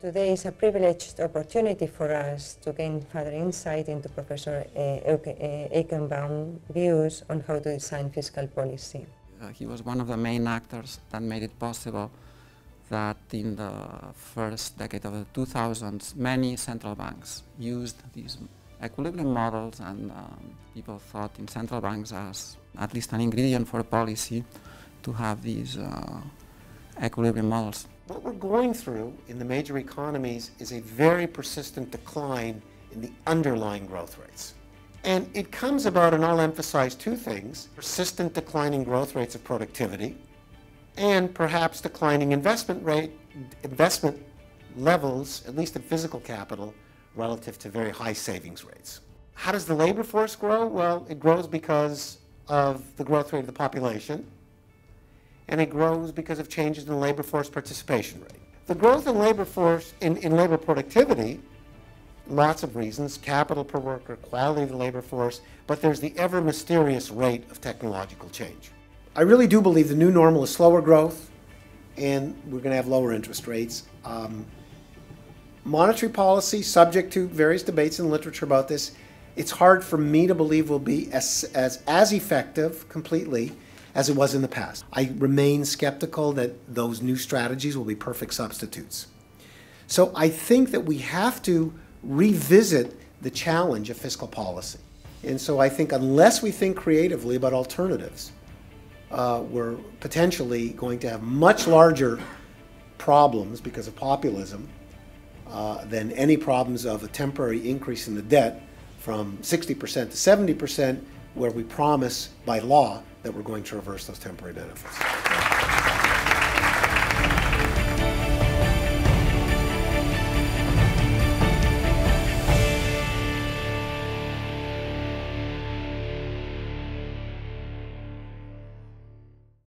Today is a privileged opportunity for us to gain further insight into Professor Eichenbaum's views on how to design fiscal policy. He was one of the main actors that made it possible that in the first decade of the 2000s, many central banks used these equilibrium models, and people thought in central banks as at least an ingredient for policy to have these equilibrium models. What we're going through in the major economies is a very persistent decline in the underlying growth rates. And it comes about, and I'll emphasize two things: persistent declining growth rates of productivity, and perhaps declining investment levels, at least in physical capital, relative to very high savings rates. How does the labor force grow? Well, it grows because of the growth rate of the population, and it grows because of changes in the labor force participation rate. The growth in labor force, in labor productivity, lots of reasons: capital per worker, quality of the labor force, but there's the ever mysterious rate of technological change. I really do believe the new normal is slower growth, and we're going to have lower interest rates. Monetary policy, subject to various debates in literature about this, it's hard for me to believe will be as effective completely as it was in the past. I remain skeptical that those new strategies will be perfect substitutes. So I think that we have to revisit the challenge of fiscal policy. And so I think unless we think creatively about alternatives, we're potentially going to have much larger problems because of populism than any problems of a temporary increase in the debt from 60% to 70%, where we promise by law that we're going to reverse those temporary benefits.